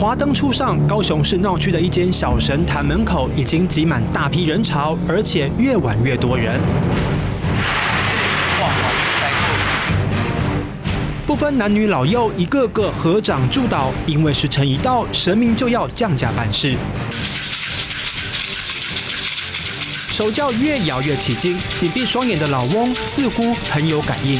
华灯初上，高雄市闹区的一间小神坛门口已经挤满大批人潮，而且越晚越多人。 不分男女老幼，一个个合掌祝祷，因为时辰一到，神明就要降驾办事。手教越摇越起劲，紧闭双眼的老翁似乎很有感应，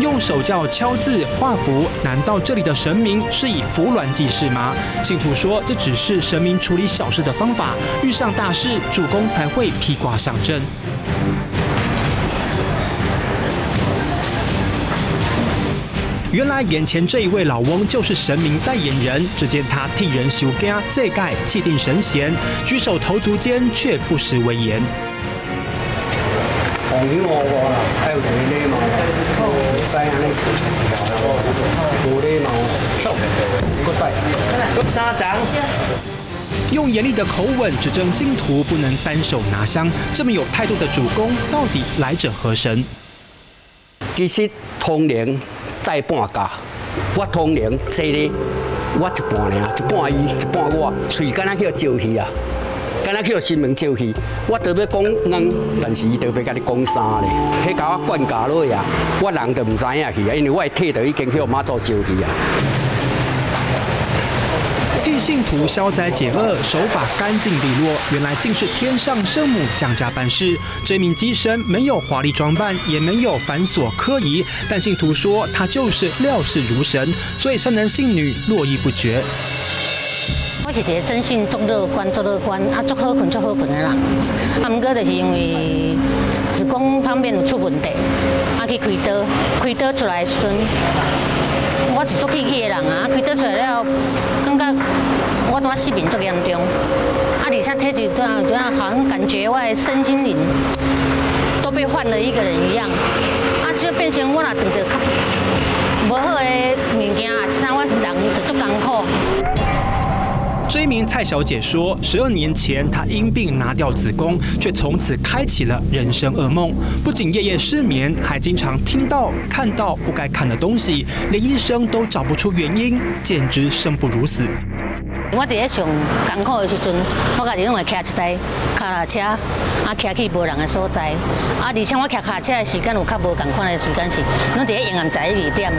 用手教敲字画符。难道这里的神明是以符鸾祭祀吗？信徒说，这只是神明处理小事的方法，遇上大事，主公才会披挂上阵。 原来眼前这一位老翁就是神明代言人。只见他替人修家，这盖气定神闲，举手投足间却不失威严。用严厉的口吻指正信徒不能单手拿香，这么有态度的主公，到底来者何神？其实通灵。 带半价，我通灵坐咧，我一半尔，一半伊，一半我，嘴敢若去招去啊，敢若去新闻招去，我特别讲软，但是伊特别甲你讲三咧，迄甲我灌教落啊，我人就唔知影去啊，因为我的体就已经去我妈祖招去啊。替信徒消灾解厄，手法干净利落，原来竟是天上圣母降驾办事。这名乩身没有华丽装扮，也没有繁琐科仪，但信徒说他就是料事如神，所以善男信女络绎不绝。我是一个真性足乐观，啊足好困的人。啊，不过就是因为子宫方面有出问题，啊去开刀出来时阵，我是足天气的人啊，开刀出来了。 我当失眠足严重，啊，而且体质怎样，好像感觉我的身心灵都被换了一个人一样，啊，就变成我若得到较无好诶物件啊，啥我人就足艰苦。 这一名蔡小姐说，12年前她因病拿掉子宫，却从此开启了人生噩梦。不仅夜夜失眠，还经常听到、看到不该看的东西，连医生都找不出原因，简直生不如死。我伫咧上艰苦的时阵，我家己拢会骑一台脚踏车，啊，骑去无人的所在。啊，而且我骑脚踏车的时间有较无同款的时间是，拢伫咧夜晚11、2点。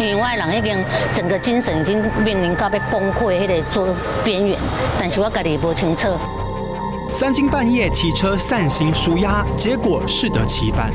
因为我的人已经整个精神已经面临到被崩溃迄个做边缘，但是我家己无清楚。3更半夜骑车散心舒压，结果适得其反。